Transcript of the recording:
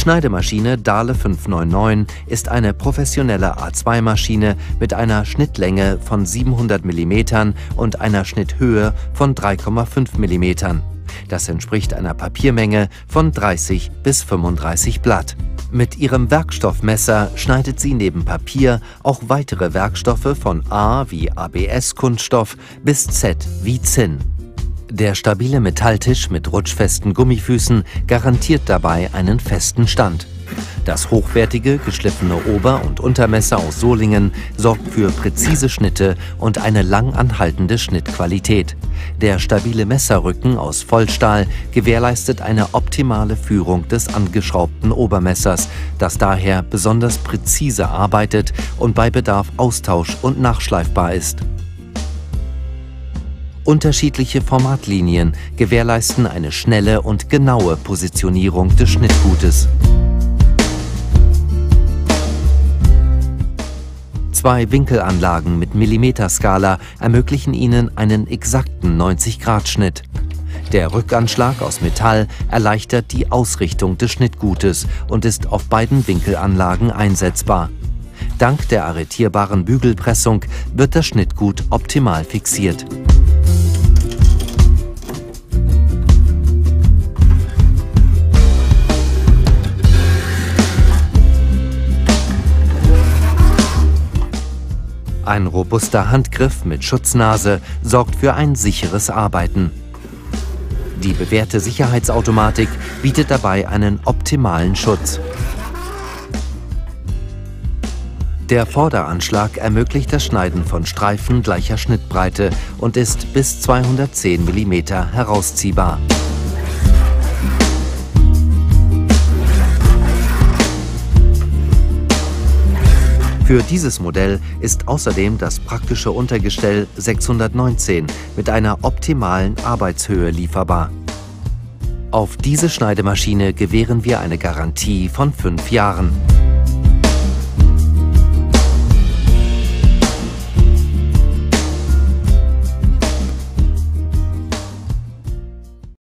Schneidemaschine Dahle 599 ist eine professionelle A2-Maschine mit einer Schnittlänge von 700 mm und einer Schnitthöhe von 3,5 mm. Das entspricht einer Papiermenge von 30 bis 35 Blatt. Mit ihrem Werkstoffmesser schneidet sie neben Papier auch weitere Werkstoffe von A wie ABS-Kunststoff bis Z wie Zinn. Der stabile Metalltisch mit rutschfesten Gummifüßen garantiert dabei einen festen Stand. Das hochwertige, geschliffene Ober- und Untermesser aus Solingen sorgt für präzise Schnitte und eine lang anhaltende Schnittqualität. Der stabile Messerrücken aus Vollstahl gewährleistet eine optimale Führung des angeschraubten Obermessers, das daher besonders präzise arbeitet und bei Bedarf austausch- und nachschleifbar ist. Unterschiedliche Formatlinien gewährleisten eine schnelle und genaue Positionierung des Schnittgutes. 2 Winkelanlagen mit Millimeterskala ermöglichen ihnen einen exakten 90-Grad-Schnitt. Der Rückanschlag aus Metall erleichtert die Ausrichtung des Schnittgutes und ist auf beiden Winkelanlagen einsetzbar. Dank der arretierbaren Bügelpressung wird das Schnittgut optimal fixiert. Ein robuster Handgriff mit Schutznase sorgt für ein sicheres Arbeiten. Die bewährte Sicherheitsautomatik bietet dabei einen optimalen Schutz. Der Vorderanschlag ermöglicht das Schneiden von Streifen gleicher Schnittbreite und ist bis 210 mm herausziehbar. Für dieses Modell ist außerdem das praktische Untergestell 619 mit einer optimalen Arbeitshöhe lieferbar. Auf diese Schneidemaschine gewähren wir eine Garantie von 5 Jahren.